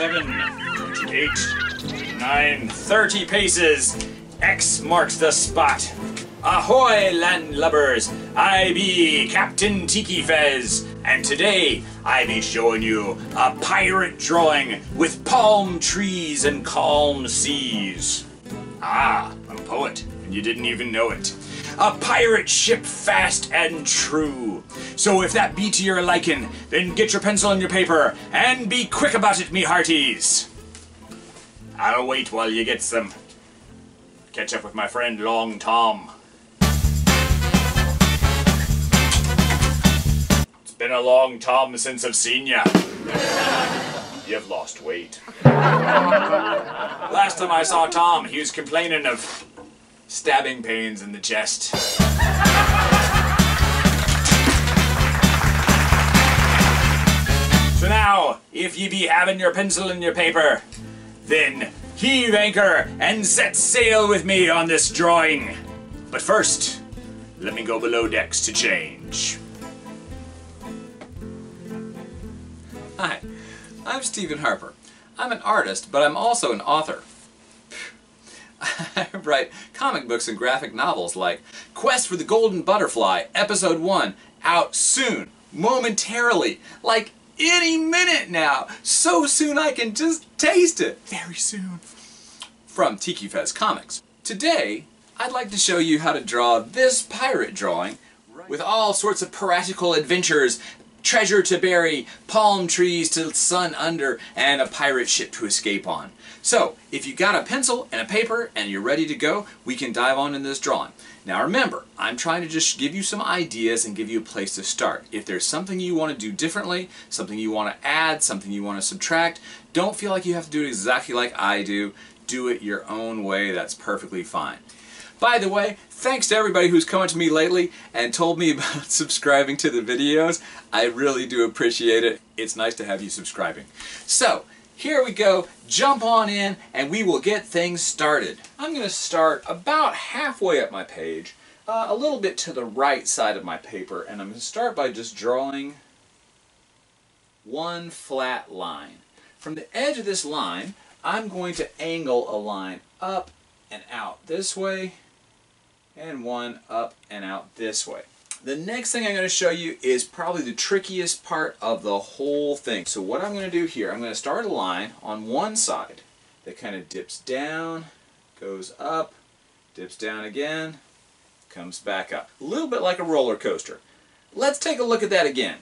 7, 8, 9, 30 paces. X marks the spot. Ahoy, landlubbers! I be Captain Tikifez, and today I be showing you a pirate drawing with palm trees and calm seas. Ah, I'm a poet, and you didn't even know it. A pirate ship fast and true. So if that be to your liking, then get your pencil and your paper, and be quick about it, me hearties! I'll wait while you get some. Catch up with my friend Long Tom. It's been a long time since I've seen ya. You've lost weight. Last time I saw Tom, he was complaining of stabbing pains in the chest. So now, if ye be having your pencil and your paper, then heave anchor and set sail with me on this drawing. But first, let me go below decks to change. Hi, I'm Steven Harper. I'm an artist, but I'm also an author. I write comic books and graphic novels like Quest for the Golden Butterfly, Episode 1, out soon, momentarily, like any minute now, so soon I can just taste it, very soon, from TikiFez Comics. Today, I'd like to show you how to draw this pirate drawing with all sorts of piratical adventures, treasure to bury, palm trees to sun under, and a pirate ship to escape on. So, if you got a pencil and a paper and you're ready to go, we can dive on in this drawing. Now remember, I'm trying to just give you some ideas and give you a place to start. If there's something you want to do differently, something you want to add, something you want to subtract, don't feel like you have to do it exactly like I do. Do it your own way, that's perfectly fine. By the way, thanks to everybody who's come to me lately and told me about subscribing to the videos. I really do appreciate it. It's nice to have you subscribing. So, here we go. Jump on in and we will get things started. I'm going to start about halfway up my page, a little bit to the right side of my paper, and I'm going to start by just drawing one flat line. From the edge of this line, I'm going to angle a line up and out this way, and one up and out this way. The next thing I'm going to show you is probably the trickiest part of the whole thing. So what I'm going to do here, I'm going to start a line on one side that kind of dips down, goes up, dips down again, comes back up. A little bit like a roller coaster. Let's take a look at that again.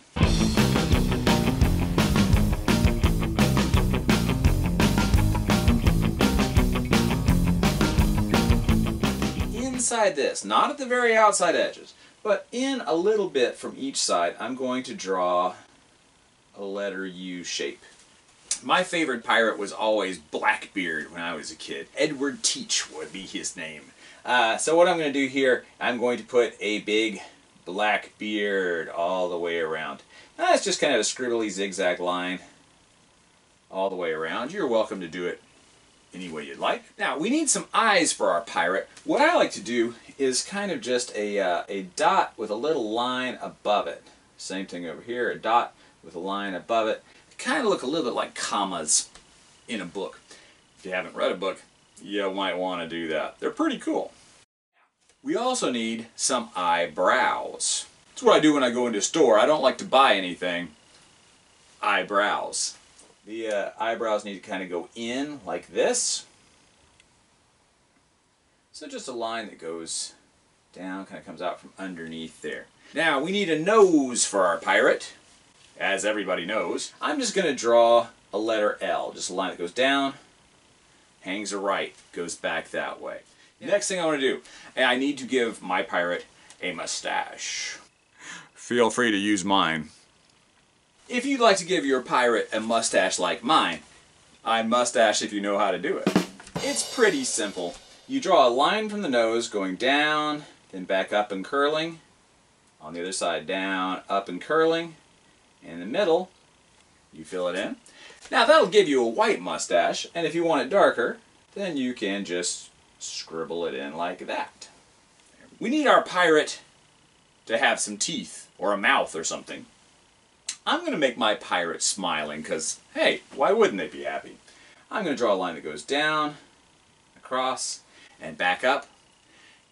Inside this, not at the very outside edges, but in a little bit from each side, I'm going to draw a letter U shape. My favorite pirate was always Blackbeard when I was a kid. Edward Teach would be his name. So what I'm going to do here, I'm going to put a big black beard all the way around. Now that's just kind of a scribbly zigzag line all the way around. You're welcome to do it any way you'd like. Now, we need some eyes for our pirate. What I like to do is kind of just a dot with a little line above it. Same thing over here, a dot with a line above it. They kind of look a little bit like commas in a book. If you haven't read a book, you might want to do that. They're pretty cool. We also need some eyebrows. That's what I do when I go into a store. I don't like to buy anything. I browse. The eyebrows need to kind of go in like this. So just a line that goes down, kind of comes out from underneath there. Now we need a nose for our pirate. As everybody knows, I'm just going to draw a letter L. Just a line that goes down, hangs a right, goes back that way. Yeah. Next thing I want to do, I need to give my pirate a mustache. Feel free to use mine. If you'd like to give your pirate a mustache like mine, I mustache if you know how to do it. It's pretty simple. You draw a line from the nose going down, then back up and curling. On the other side, down, up and curling. In the middle, you fill it in. Now that'll give you a white mustache, and if you want it darker, then you can just scribble it in like that. We need our pirate to have some teeth, or a mouth or something. I'm going to make my pirate smiling, because, hey, why wouldn't they be happy? I'm going to draw a line that goes down, across, and back up.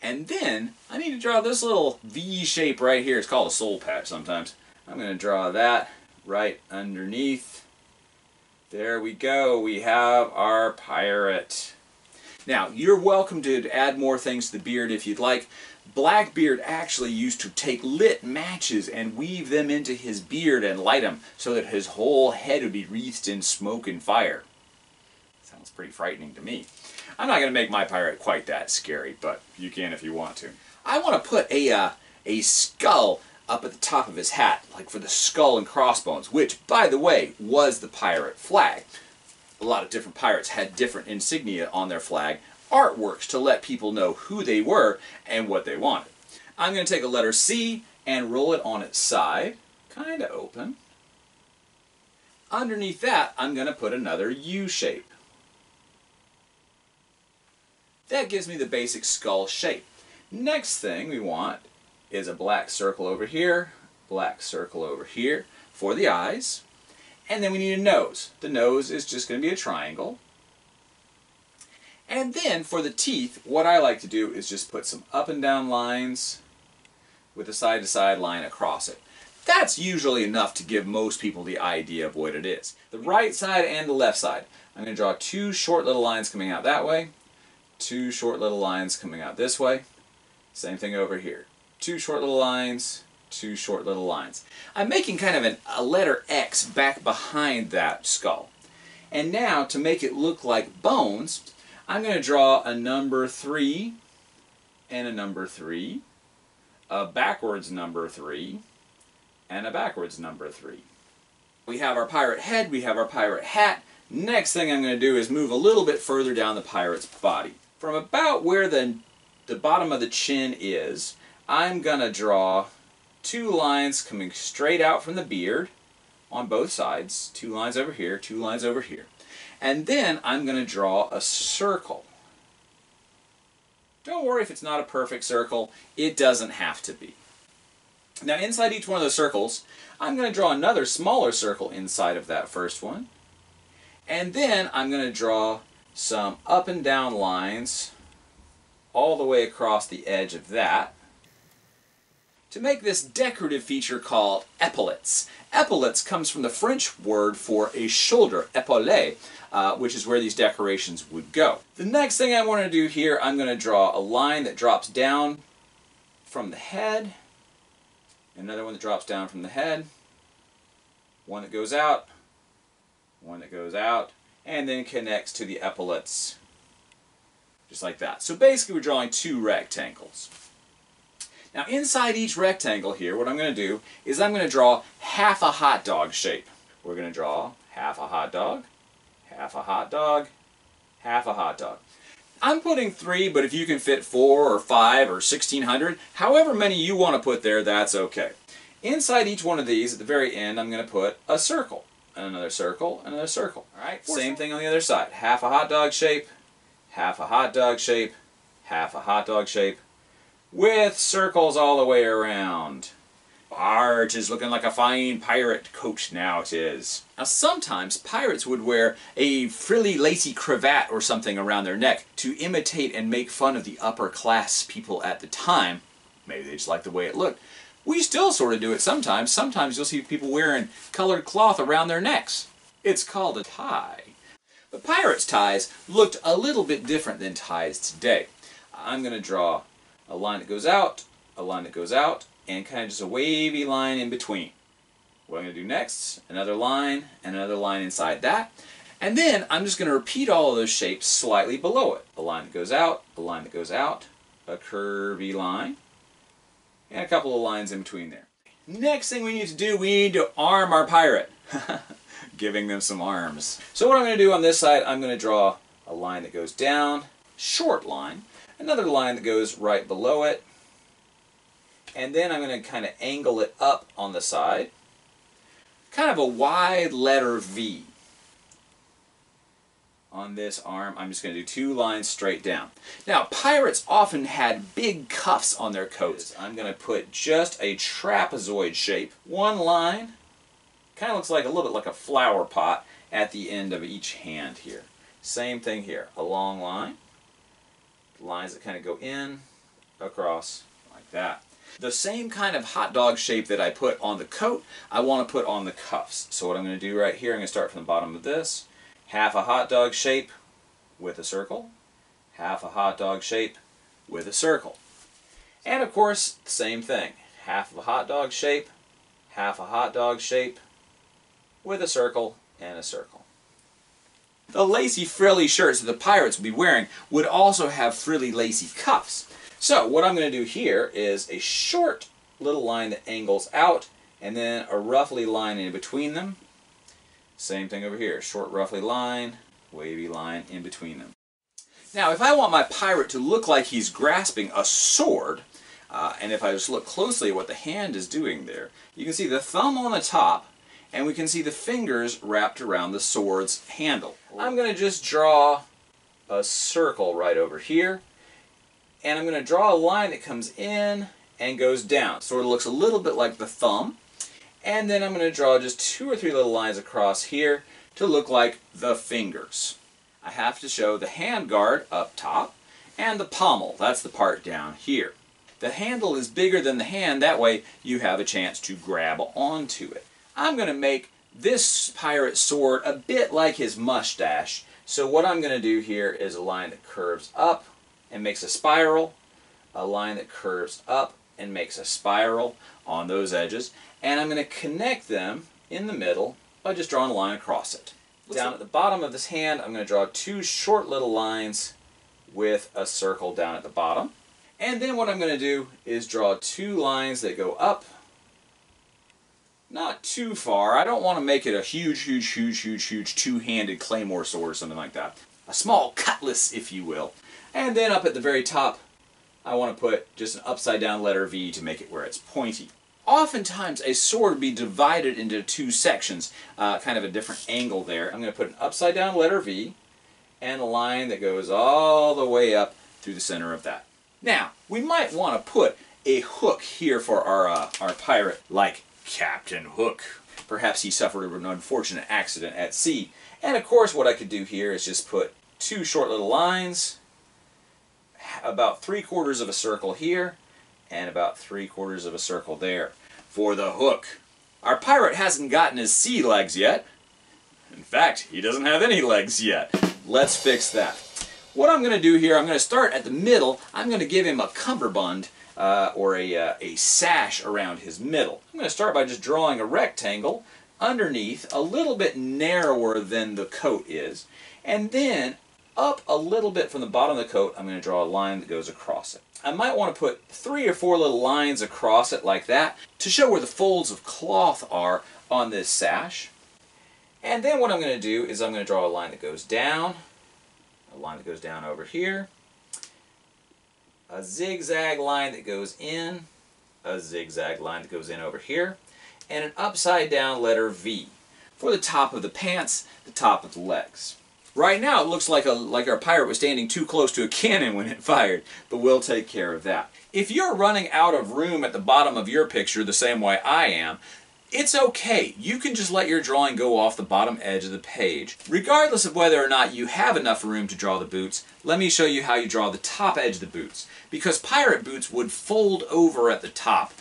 And then I need to draw this little V shape right here. It's called a soul patch sometimes. I'm going to draw that right underneath. There we go. We have our pirate. Now, you're welcome to add more things to the beard if you'd like. Blackbeard actually used to take lit matches and weave them into his beard and light them so that his whole head would be wreathed in smoke and fire. Sounds pretty frightening to me. I'm not going to make my pirate quite that scary, but you can if you want to. I want to put a skull up at the top of his hat, like for the skull and crossbones, which, by the way, was the pirate flag. A lot of different pirates had different insignia on their flag, artworks to let people know who they were and what they wanted. I'm going to take a letter C and roll it on its side, kind of open. Underneath that, I'm going to put another U shape. That gives me the basic skull shape. Next thing we want is a black circle over here, black circle over here for the eyes. And then we need a nose. The nose is just going to be a triangle. And then for the teeth, what I like to do is just put some up and down lines with a side-to-side line across it. That's usually enough to give most people the idea of what it is. The right side and the left side. I'm going to draw two short little lines coming out that way, two short little lines coming out this way. Same thing over here. Two short little lines, two short little lines. I'm making kind of a letter X back behind that skull. And now, to make it look like bones, I'm going to draw a number 3 and a number 3, a backwards number 3, and a backwards number 3. We have our pirate head, we have our pirate hat. Next thing I'm going to do is move a little bit further down the pirate's body. From about where the bottom of the chin is, I'm going to draw two lines coming straight out from the beard on both sides. Two lines over here, two lines over here. And then I'm going to draw a circle. Don't worry if it's not a perfect circle. It doesn't have to be. Now, inside each one of those circles, I'm going to draw another smaller circle inside of that first one. And then I'm going to draw some up and down lines all the way across the edge of that, to make this decorative feature called epaulets. Epaulets comes from the French word for a shoulder, épaulet, which is where these decorations would go. The next thing I want to do here, I'm going to draw a line that drops down from the head, another one that drops down from the head, one that goes out, and then connects to the epaulets, just like that. So basically we're drawing two rectangles. Now, inside each rectangle here, what I'm going to do is I'm going to draw half a hot dog shape. We're going to draw half a hot dog, half a hot dog, half a hot dog. I'm putting 3, but if you can fit 4 or 5 or 1,600, however many you want to put there, that's okay. Inside each one of these, at the very end, I'm going to put a circle, another circle, another circle. All right, same thing on the other side. Half a hot dog shape, half a hot dog shape, half a hot dog shape, with circles all the way around. Art is looking like a fine pirate coat now it is. Now, sometimes pirates would wear a frilly lacy cravat or something around their neck to imitate and make fun of the upper class people at the time. Maybe they just liked the way it looked. We still sort of do it sometimes. Sometimes you'll see people wearing colored cloth around their necks. It's called a tie. But pirates' ties looked a little bit different than ties today. I'm going to draw a line that goes out, a line that goes out, and kind of just a wavy line in between. What I'm going to do next, another line, and another line inside that. And then I'm just going to repeat all of those shapes slightly below it. A line that goes out, a line that goes out, a curvy line, and a couple of lines in between there. Next thing we need to do, we need to arm our pirate. Giving them some arms. So what I'm going to do on this side, I'm going to draw a line that goes down, short line, another line that goes right below it, and then I'm going to kind of angle it up on the side, kind of a wide letter V. On this arm, I'm just going to do two lines straight down. Now, pirates often had big cuffs on their coats. I'm going to put just a trapezoid shape, one line, Kind of looks like a little bit like a flower pot at the end of each hand here. Same thing here, a long line, lines that kind of go in, across, like that. The same kind of hot dog shape that I put on the coat, I want to put on the cuffs. So what I'm going to do right here, I'm going to start from the bottom of this. Half a hot dog shape with a circle. Half a hot dog shape with a circle. And of course, same thing. Half of a hot dog shape, half a hot dog shape with a circle and a circle. The lacy frilly shirts that the pirates would be wearing would also have frilly lacy cuffs. So what I'm going to do here is a short little line that angles out and then a roughly line in between them. Same thing over here, short roughly line, wavy line in between them. Now if I want my pirate to look like he's grasping a sword, and if I just look closely at what the hand is doing there, you can see the thumb on the top and we can see the fingers wrapped around the sword's handle. I'm going to just draw a circle right over here. And I'm going to draw a line that comes in and goes down. Sort of looks a little bit like the thumb. And then I'm going to draw just 2 or 3 little lines across here to look like the fingers. I have to show the hand guard up top and the pommel. That's the part down here. The handle is bigger than the hand. That way you have a chance to grab onto it. I'm going to make this pirate sword a bit like his mustache. So what I'm going to do here is a line that curves up and makes a spiral, a line that curves up and makes a spiral on those edges, and I'm going to connect them in the middle by just drawing a line across it. Down at the bottom of this hand, I'm going to draw 2 short little lines with a circle down at the bottom, and then what I'm going to do is draw 2 lines that go up, not too far. I don't want to make it a huge two-handed claymore sword or something like that. A small cutlass, if you will. And then up at the very top, I want to put just an upside down letter V to make it where it's pointy. Oftentimes a sword would be divided into 2 sections, kind of a different angle there. I'm going to put an upside down letter V and a line that goes all the way up through the center of that. Now, we might want to put a hook here for our pirate, like Captain Hook. Perhaps he suffered an unfortunate accident at sea. And of course what I could do here is just put 2 short little lines, about 3/4 of a circle here and about 3/4 of a circle there for the hook. Our pirate hasn't gotten his sea legs yet. In fact, he doesn't have any legs yet. Let's fix that. What I'm going to do here, I'm going to start at the middle. I'm going to give him a cummerbund or a sash around his middle. I'm going to start by just drawing a rectangle underneath, a little bit narrower than the coat is, and then up a little bit from the bottom of the coat, I'm going to draw a line that goes across it. I might want to put 3 or 4 little lines across it like that to show where the folds of cloth are on this sash. And then what I'm going to do is I'm going to draw a line that goes down, a line that goes down over here, a zigzag line that goes in, a zigzag line that goes in over here, and an upside down letter V for the top of the pants, the top of the legs. Right now it looks like our pirate was standing too close to a cannon when it fired, but we'll take care of that. If you're running out of room at the bottom of your picture the same way I am, it's okay. You can just let your drawing go off the bottom edge of the page. Regardless of whether or not you have enough room to draw the boots, let me show you how you draw the top edge of the boots, because pirate boots would fold over at the top.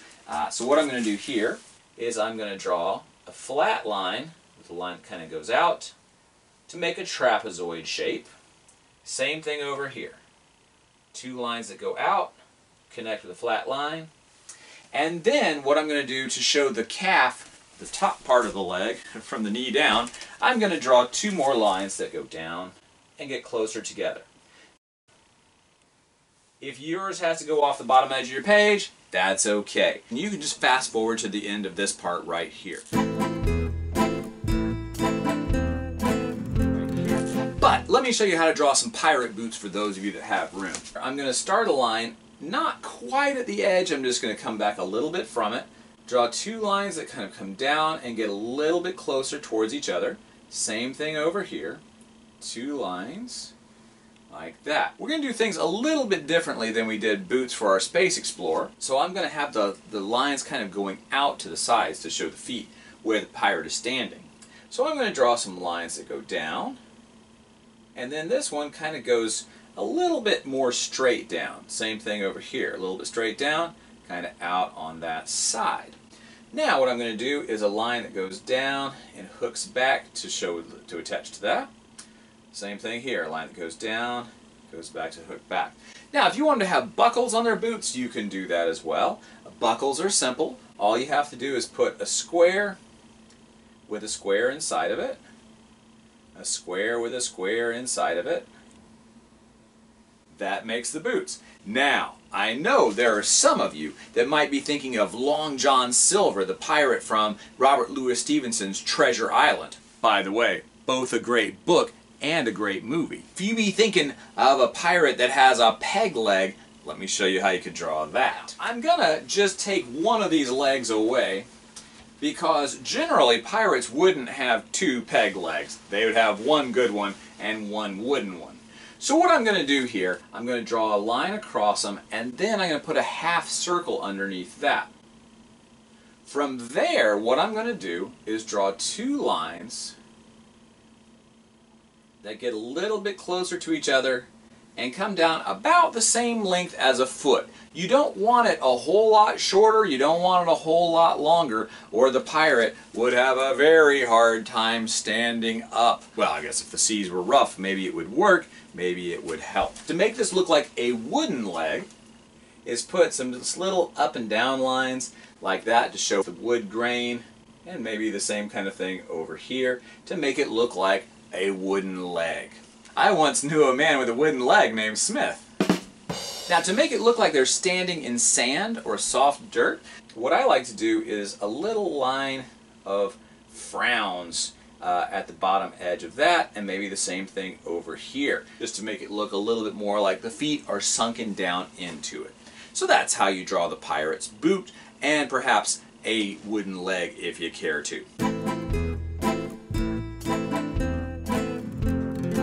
So what I'm going to do here is I'm going to draw a flat line with a line that kind of goes out to make a trapezoid shape. Same thing over here. 2 lines that go out, connect with a flat line. And then what I'm going to do to show the calf, the top part of the leg, from the knee down, I'm going to draw 2 more lines that go down and get closer together. If yours has to go off the bottom edge of your page, that's okay. And you can just fast forward to the end of this part right here. But let me show you how to draw some pirate boots for those of you that have room. I'm going to start a line not quite at the edge. I'm just going to come back a little bit from it. Draw 2 lines that kind of come down and get a little bit closer towards each other. Same thing over here. 2 lines like that. We're going to do things a little bit differently than we did boots for our Space Explorer. So I'm going to have the lines kind of going out to the sides to show the feet. where the pirate is standing. So I'm going to draw some lines that go down, and then this one kind of goes a little bit more straight down. Same thing over here, a little bit straight down, kind of out on that side. Now what I'm going to do is a line that goes down and hooks back to show, to attach to that. Same thing here, a line that goes down, goes back to hook back. Now if you want them to have buckles on their boots, you can do that as well. Buckles are simple. All you have to do is put a square with a square inside of it, a square with a square inside of it. That makes the boots. Now, I know there are some of you that might be thinking of Long John Silver, the pirate from Robert Louis Stevenson's Treasure Island. By the way, both a great book and a great movie. If you be thinking of a pirate that has a peg leg, let me show you how you can draw that. I'm gonna just take one of these legs away, because generally pirates wouldn't have two peg legs. They would have one good one and one wooden one. So what I'm going to do here, I'm going to draw a line across them, and then I'm going to put a half circle underneath that. From there, what I'm going to do is draw two lines that get a little bit closer to each other and come down about the same length as a foot. You don't want it a whole lot shorter, you don't want it a whole lot longer, or the pirate would have a very hard time standing up. Well, I guess if the seas were rough, maybe it would work, maybe it would help. To make this look like a wooden leg is put some just little up and down lines like that to show the wood grain, and maybe the same kind of thing over here to make it look like a wooden leg. I once knew a man with a wooden leg named Smith. Now, to make it look like they're standing in sand or soft dirt, what I like to do is a little line of frowns at the bottom edge of that, and maybe the same thing over here, just to make it look a little bit more like the feet are sunken down into it. So that's how you draw the pirate's boot, and perhaps a wooden leg if you care to.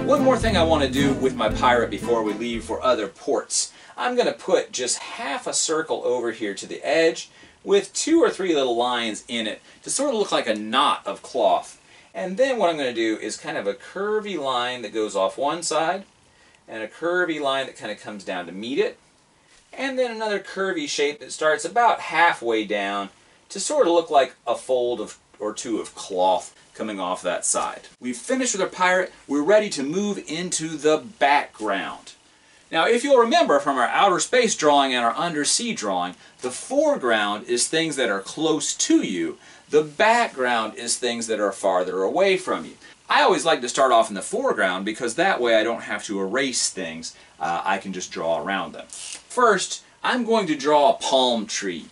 One more thing I want to do with my pirate before we leave for other ports. I'm going to put just half a circle over here to the edge with two or three little lines in it to sort of look like a knot of cloth. And then what I'm going to do is kind of a curvy line that goes off one side, and a curvy line that kind of comes down to meet it, and then another curvy shape that starts about halfway down to sort of look like a fold of or two of cloth coming off that side. We've finished with our pirate. We're ready to move into the background. Now, if you'll remember from our outer space drawing and our undersea drawing, the foreground is things that are close to you. The background is things that are farther away from you. I always like to start off in the foreground because that way I don't have to erase things. I can just draw around them. First, I'm going to draw a palm tree.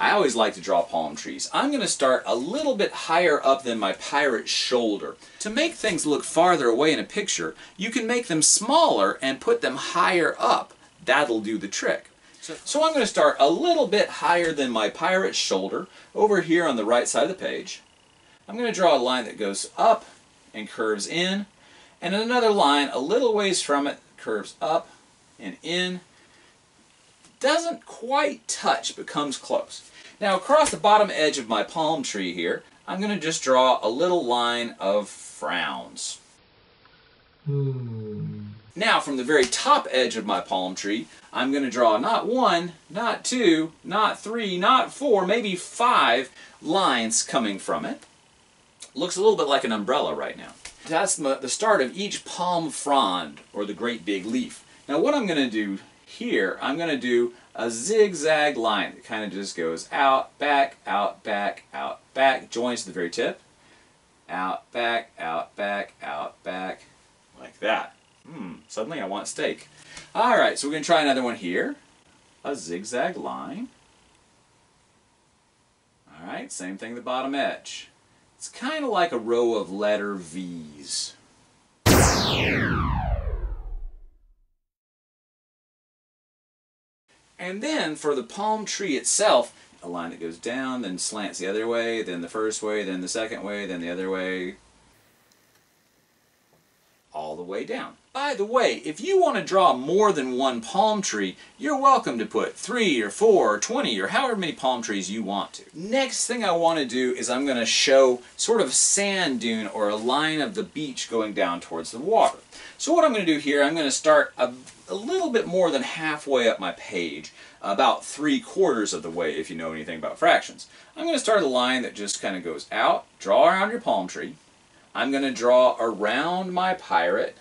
I always like to draw palm trees. I'm going to start a little bit higher up than my pirate's shoulder. To make things look farther away in a picture, you can make them smaller and put them higher up. That'll do the trick. So I'm going to start a little bit higher than my pirate's shoulder, over here on the right side of the page. I'm going to draw a line that goes up and curves in, and another line a little ways from it curves up and in. Doesn't quite touch, but comes close. Now across the bottom edge of my palm tree here, I'm going to just draw a little line of frowns. Now from the very top edge of my palm tree, I'm going to draw not one, not two, not three, not four, maybe five lines coming from it. Looks a little bit like an umbrella right now. That's the start of each palm frond, or the great big leaf. Now what I'm going to do here, I'm going to do a zigzag line that kind of just goes out, back, out, back, out, back, joins to the very tip. Out, back, out, back, out, back, like that. Suddenly I want steak. Alright, so we're going to try another one here. A zigzag line. Alright, same thing at the bottom edge. It's kind of like a row of letter V's. And then for the palm tree itself, a line that goes down, then slants the other way, then the first way, then the second way, then the other way, all the way down. By the way, if you want to draw more than one palm tree, you're welcome to put 3 or 4 or 20 or however many palm trees you want to. Next thing I want to do is I'm going to show sort of a sand dune or a line of the beach going down towards the water. So what I'm going to do here, I'm going to start a little bit more than halfway up my page, about 3/4 of the way if you know anything about fractions. I'm going to start a line that just kind of goes out, draw around your palm tree. I'm going to draw around my pirate,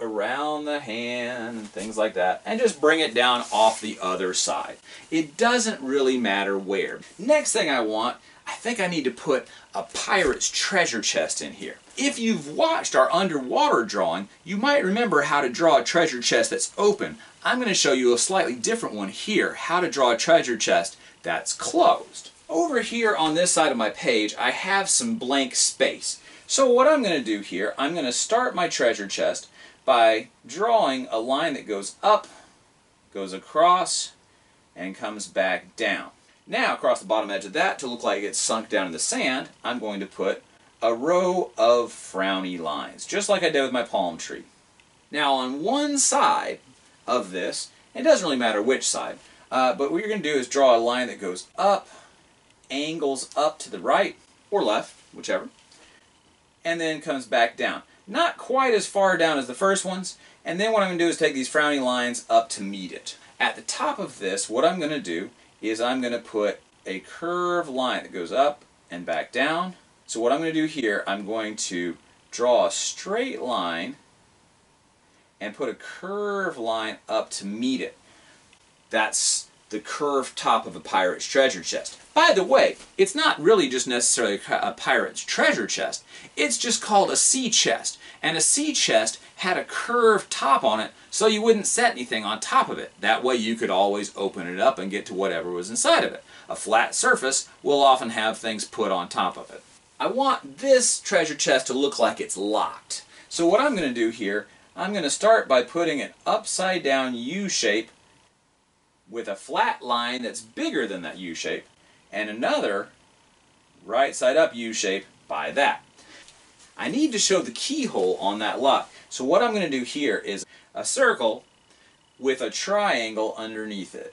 around the hand and things like that, and just bring it down off the other side. It doesn't really matter where. Next thing I want, I think I need to put a pirate's treasure chest in here. If you've watched our underwater drawing, you might remember how to draw a treasure chest that's open. I'm going to show you a slightly different one here, how to draw a treasure chest that's closed. Over here on this side of my page, I have some blank space. So what I'm going to do here, I'm going to start my treasure chest by drawing a line that goes up, goes across, and comes back down. Now, across the bottom edge of that, to look like it's sunk down in the sand, I'm going to put a row of frowny lines, just like I did with my palm tree. Now, on one side of this, it doesn't really matter which side, but what you're going to do is draw a line that goes up, angles up to the right or left, whichever, and then comes back down. Not quite as far down as the first ones, and then what I'm going to do is take these frowny lines up to meet it. At the top of this, what I'm going to do is I'm going to put a curved line that goes up and back down. So what I'm going to do here, I'm going to draw a straight line and put a curved line up to meet it. That's the curved top of a pirate's treasure chest. By the way, it's not really just necessarily a pirate's treasure chest. It's just called a sea chest. And a sea chest had a curved top on it, so you wouldn't set anything on top of it. That way you could always open it up and get to whatever was inside of it. A flat surface will often have things put on top of it. I want this treasure chest to look like it's locked. So what I'm going to do here, I'm going to start by putting an upside down U shape with a flat line that's bigger than that U shape, and another right side up U shape by that. I need to show the keyhole on that lock. So what I'm going to do here is a circle with a triangle underneath it.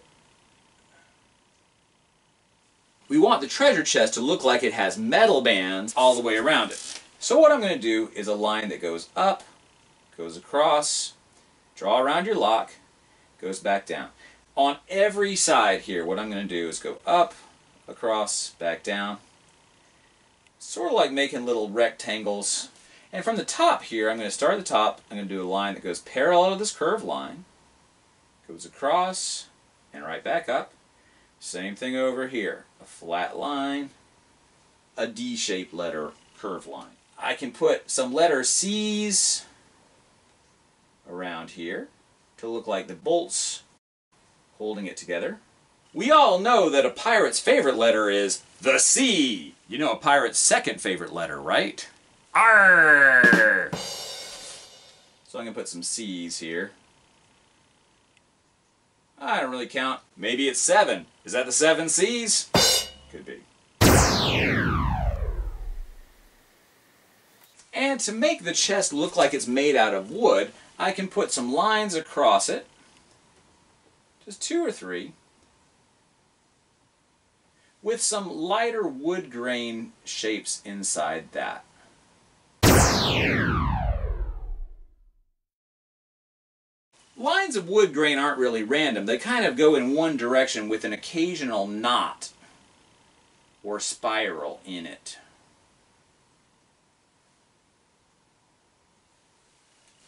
We want the treasure chest to look like it has metal bands all the way around it. So what I'm going to do is a line that goes up, goes across, draw around your lock, goes back down. On every side here, what I'm going to do is go up, across, back down. Sort of like making little rectangles. And from the top here, I'm going to start at the top. I'm going to do a line that goes parallel to this curved line, goes across, and right back up. Same thing over here. A flat line, a D-shaped letter, curved line. I can put some letter C's around here to look like the bolts holding it together. We all know that a pirate's favorite letter is the C. You know a pirate's second favorite letter, right? Arr! So I'm going to put some C's here. I don't really count. Maybe it's 7. Is that the 7 C's? Could be. And to make the chest look like it's made out of wood, I can put some lines across it. Just 2 or 3. With some lighter wood grain shapes inside that. Lines of wood grain aren't really random. They kind of go in one direction with an occasional knot or spiral in it.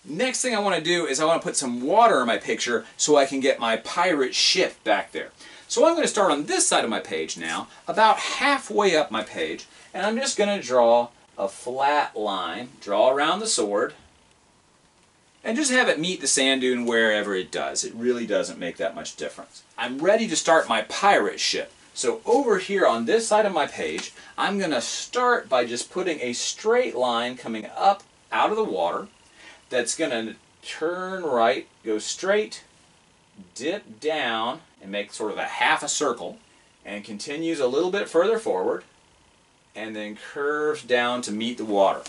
Next thing I want to do is I want to put some water in my picture so I can get my pirate ship back there. So I'm going to start on this side of my page now, about halfway up my page, and I'm just going to draw a flat line, draw around the sword, and just have it meet the sand dune wherever it does. It really doesn't make that much difference. I'm ready to start my pirate ship. So over here on this side of my page, I'm going to start by just putting a straight line coming up out of the water that's going to turn right, go straight, dip down, and make sort of a half a circle, and continues a little bit further forward, and then curves down to meet the water.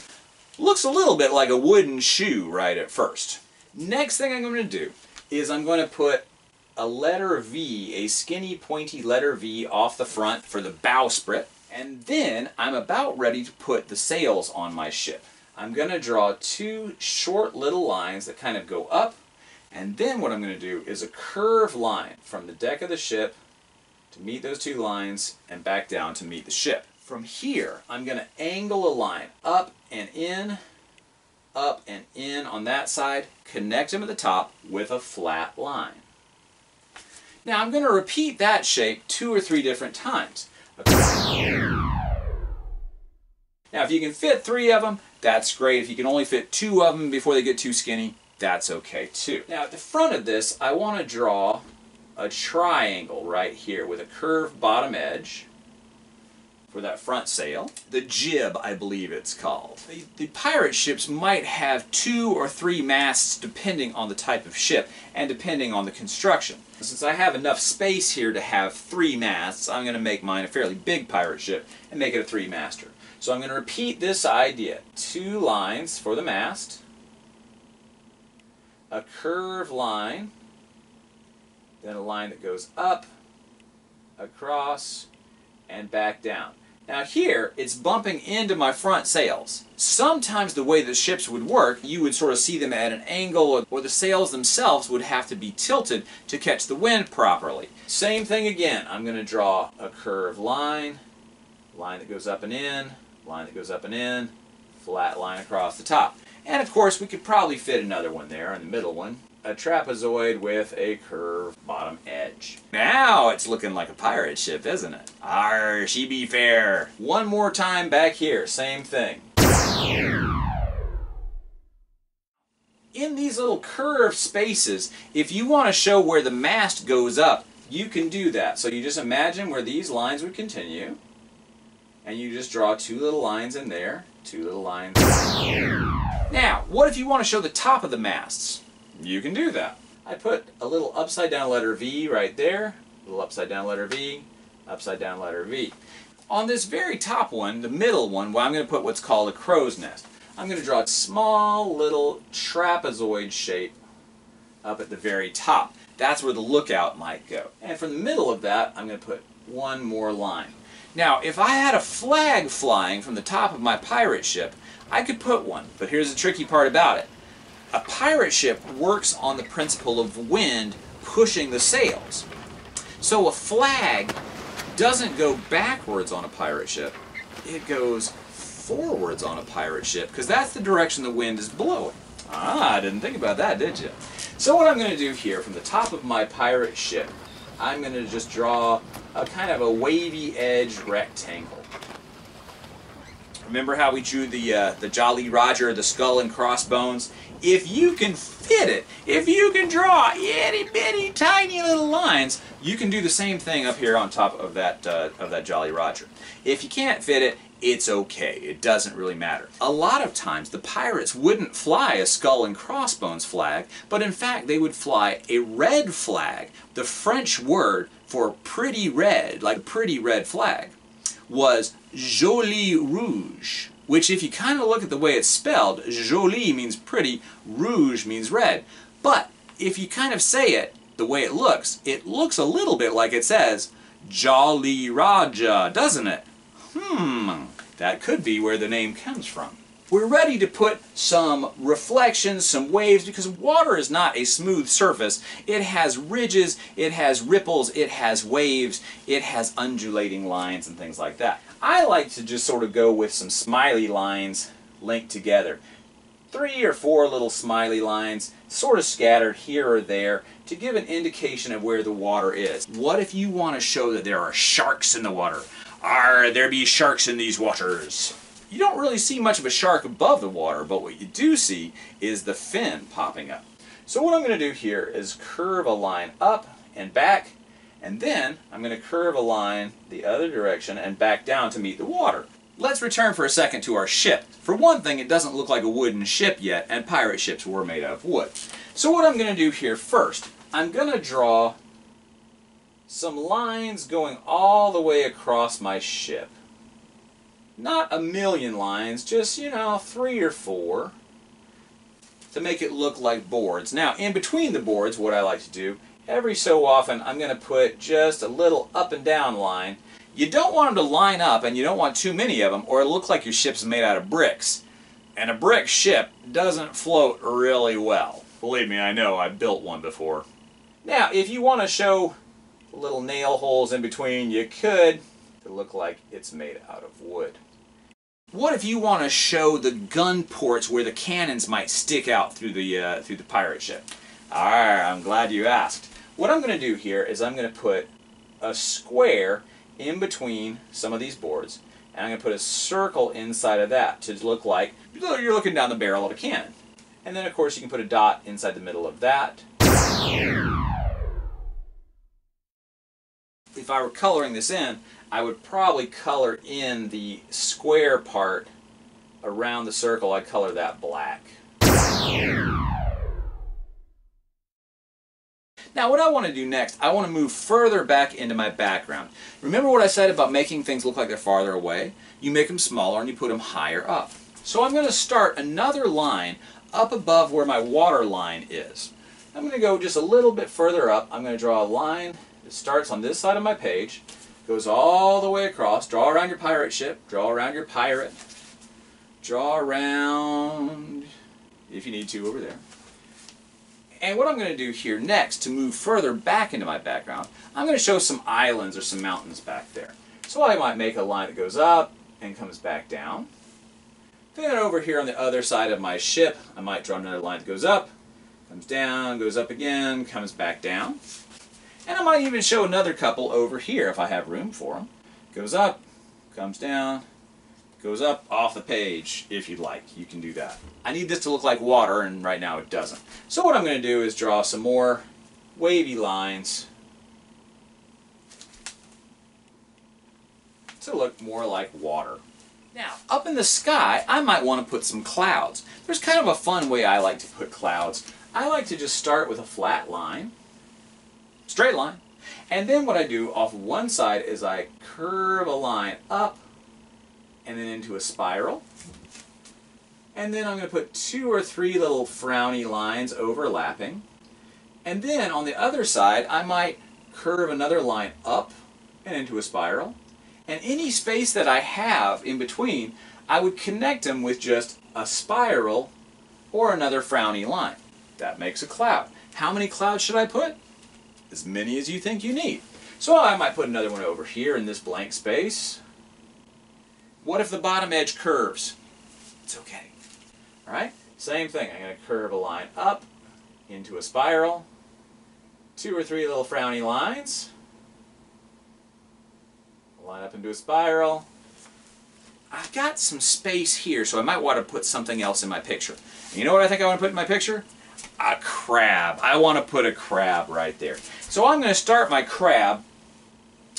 Looks a little bit like a wooden shoe right at first. Next thing I'm going to do is I'm going to put a letter V, a skinny pointy letter V off the front for the bowsprit, and then I'm about ready to put the sails on my ship. I'm going to draw two short little lines that kind of go up, and then what I'm going to do is a curved line from the deck of the ship to meet those two lines and back down to meet the ship. From here, I'm going to angle a line up and in on that side, connect them at the top with a flat line. Now I'm going to repeat that shape 2 or 3 different times. Now if you can fit 3 of them, that's great. If you can only fit 2 of them before they get too skinny, that's okay too. Now at the front of this, I want to draw a triangle right here with a curved bottom edge for that front sail. The jib, I believe it's called. The pirate ships might have 2 or 3 masts depending on the type of ship and depending on the construction. Since I have enough space here to have 3 masts, I'm going to make mine a fairly big pirate ship and make it a 3-master. So I'm going to repeat this idea. 2 lines for the mast, a curved line, then a line that goes up, across, and back down. Now here, it's bumping into my front sails. Sometimes the way the ships would work, you would sort of see them at an angle, or the sails themselves would have to be tilted to catch the wind properly. Same thing again. I'm going to draw a curved line, line that goes up and in, line that goes up and in, flat line across the top. And of course, we could probably fit another one there in the middle one. A trapezoid with a curved bottom edge. Now it's looking like a pirate ship, isn't it? Arr, she be fair. One more time back here, same thing. In these little curved spaces, if you want to show where the mast goes up, you can do that. So you just imagine where these lines would continue, and you just draw 2 little lines in there, 2 little lines. Now, what if you want to show the top of the masts? You can do that. I put a little upside down letter V right there, a little upside down letter V, upside down letter V. On this very top one, the middle one, well, I'm going to put what's called a crow's nest. I'm going to draw a small little trapezoid shape up at the very top. That's where the lookout might go. And from the middle of that, I'm going to put one more line. Now, if I had a flag flying from the top of my pirate ship, I could put one, but here's the tricky part about it. A pirate ship works on the principle of wind pushing the sails. So a flag doesn't go backwards on a pirate ship, it goes forwards on a pirate ship, because that's the direction the wind is blowing. Ah, I didn't think about that, did you? So what I'm going to do here, from the top of my pirate ship, I'm going to just draw a kind of a wavy edge rectangle. Remember how we drew the Jolly Roger, the skull and crossbones? If you can fit it, if you can draw itty bitty tiny little lines, you can do the same thing up here on top of that Jolly Roger. If you can't fit it, it's okay. It doesn't really matter. A lot of times the pirates wouldn't fly a skull and crossbones flag, but in fact they would fly a red flag. The French word for pretty red, like pretty red flag, was Jolly Rouge, which if you kind of look at the way it's spelled, Jolly means pretty, Rouge means red. But if you kind of say it the way it looks a little bit like it says Jolly Roger, doesn't it? That could be where the name comes from. We're ready to put some reflections, some waves, because water is not a smooth surface. It has ridges, it has ripples, it has waves, it has undulating lines and things like that. I like to just sort of go with some smiley lines linked together. 3 or 4 little smiley lines sort of scattered here or there to give an indication of where the water is. What if you want to show that there are sharks in the water? Arr, there be sharks in these waters. You don't really see much of a shark above the water, but what you do see is the fin popping up. So what I'm going to do here is curve a line up and back, and then I'm going to curve a line the other direction and back down to meet the water. Let's return for a second to our ship. For one thing, it doesn't look like a wooden ship yet, and pirate ships were made out of wood. So what I'm going to do here first, I'm going to draw some lines going all the way across my ship. Not a million lines, just, you know, 3 or 4 to make it look like boards. Now, in between the boards, what I like to do, every so often, I'm going to put just a little up and down line. You don't want them to line up, and you don't want too many of them, or it'll look like your ship's made out of bricks. And a brick ship doesn't float really well. Believe me, I know, I built one before. Now, if you want to show little nail holes in between, you could. It look like it's made out of wood. What if you want to show the gun ports where the cannons might stick out through the pirate ship? Alright, I'm glad you asked. What I'm going to do here is I'm going to put a square in between some of these boards, and I'm going to put a circle inside of that to look like you're looking down the barrel of a cannon. And then of course you can put a dot inside the middle of that. If I were coloring this in, I would probably color in the square part around the circle. I'd color that black. Now what I want to do next, I want to move further back into my background. Remember what I said about making things look like they're farther away? You make them smaller and you put them higher up. So I'm going to start another line up above where my water line is. I'm going to go just a little bit further up. I'm going to draw a line that starts on this side of my page. Goes all the way across. Draw around your pirate ship. Draw around your pirate. Draw around, if you need to, over there. And what I'm going to do here next to move further back into my background, I'm going to show some islands or some mountains back there. So I might make a line that goes up and comes back down. Then over here on the other side of my ship, I might draw another line that goes up, comes down, goes up again, comes back down. And I might even show another couple over here if I have room for them. Goes up, comes down, goes up off the page if you'd like. You can do that. I need this to look like water, and right now it doesn't. So what I'm going to do is draw some more wavy lines to look more like water. Now, up in the sky, I might want to put some clouds. There's kind of a fun way I like to put clouds. I like to just start with a flat line. Straight line. And then what I do off one side is I curve a line up and then into a spiral. And then I'm going to put 2 or 3 little frowny lines overlapping. And then on the other side, I might curve another line up and into a spiral. And any space that I have in between, I would connect them with just a spiral or another frowny line. That makes a cloud. How many clouds should I put? As many as you think you need. So I might put another one over here in this blank space. What if the bottom edge curves? It's okay. Alright, same thing. I'm going to curve a line up into a spiral, 2 or 3 little frowny lines, line up into a spiral. I've got some space here, so I might want to put something else in my picture. And you know what I think I want to put in my picture? A crab. I want to put a crab right there. So I'm going to start my crab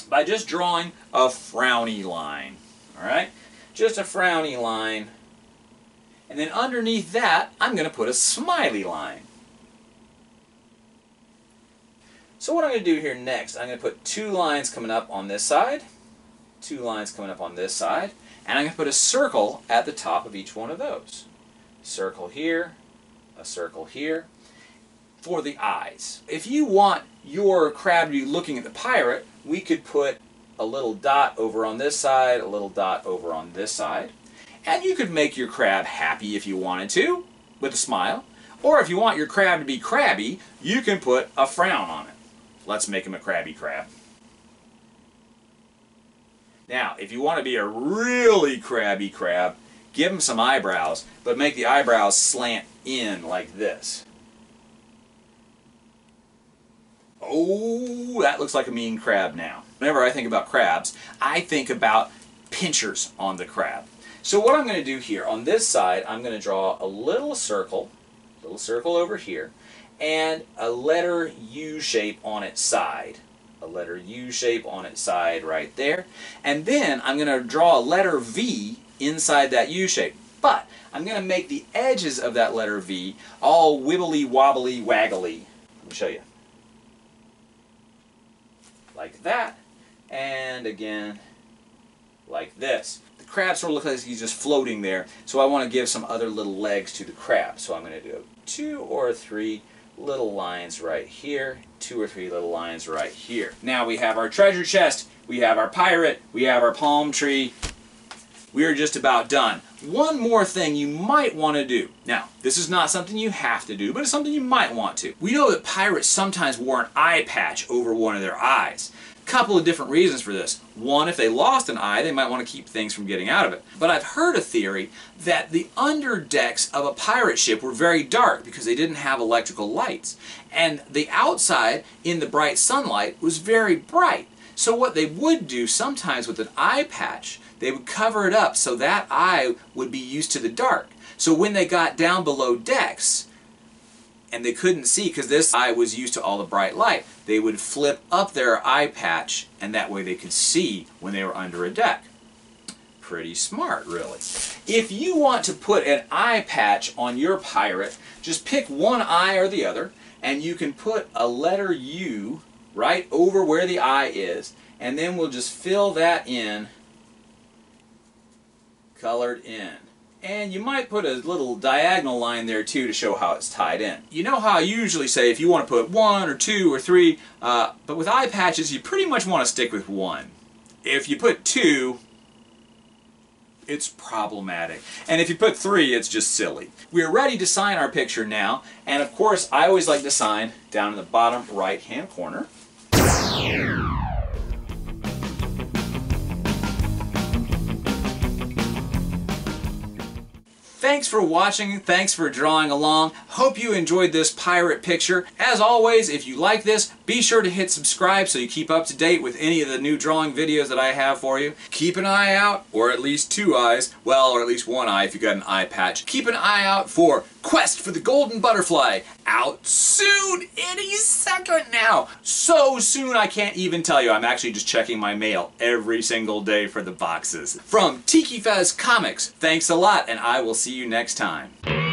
by just drawing a frowny line. Alright? Just a frowny line. And then underneath that, I'm going to put a smiley line. So what I'm going to do here next, I'm going to put 2 lines coming up on this side, 2 lines coming up on this side, and I'm going to put a circle at the top of each one of those. Circle here. A circle here for the eyes. If you want your crab to be looking at the pirate, we could put a little dot over on this side, a little dot over on this side, and you could make your crab happy if you wanted to with a smile, or if you want your crab to be crabby, you can put a frown on it. Let's make him a crabby crab. Now, if you want to be a really crabby crab, give him some eyebrows, but make the eyebrows slant in like this. Oh, that looks like a mean crab now. Whenever I think about crabs, I think about pinchers on the crab. So what I'm going to do here, on this side, I'm going to draw a little circle over here, and a letter U shape on its side. A letter U shape on its side right there. And then I'm going to draw a letter V inside that U shape. But I'm going to make the edges of that letter V all wibbly wobbly waggly. Let me show you. Like that, and again like this. The crab sort of looks like he's just floating there, so I want to give some other little legs to the crab. So I'm going to do 2 or 3 little lines right here, 2 or 3 little lines right here. Now we have our treasure chest, we have our pirate, we have our palm tree. We're just about done. One more thing you might want to do. Now, this is not something you have to do, but it's something you might want to. We know that pirates sometimes wore an eye patch over one of their eyes. A couple of different reasons for this. One, if they lost an eye, they might want to keep things from getting out of it. But I've heard a theory that the underdecks of a pirate ship were very dark because they didn't have electrical lights. And the outside, in the bright sunlight, was very bright. So what they would do sometimes with an eye patch, they would cover it up so that eye would be used to the dark. So when they got down below decks and they couldn't see because this eye was used to all the bright light, they would flip up their eye patch and that way they could see when they were under a deck. Pretty smart, really. If you want to put an eye patch on your pirate, just pick one eye or the other and you can put a letter U right over where the eye is, and then we'll just fill that in, colored in. And you might put a little diagonal line there too to show how it's tied in. You know how I usually say if you want to put 1 or 2 or 3, but with eye patches you pretty much want to stick with 1. If you put 2, it's problematic. And if you put 3, it's just silly. We're ready to sign our picture now, and of course I always like to sign down in the bottom right hand corner. Thanks for watching, thanks for drawing along. Hope you enjoyed this pirate picture. As always, if you like this, be sure to hit subscribe so you keep up to date with any of the new drawing videos that I have for you. Keep an eye out, or at least 2 eyes, well, or at least 1 eye if you got an eye patch. Keep an eye out for Quest for the Golden Butterfly, out soon, any second now. So soon I can't even tell you. I'm actually just checking my mail every single day for the boxes. From TikiFez Comics, thanks a lot, and I will see you next time.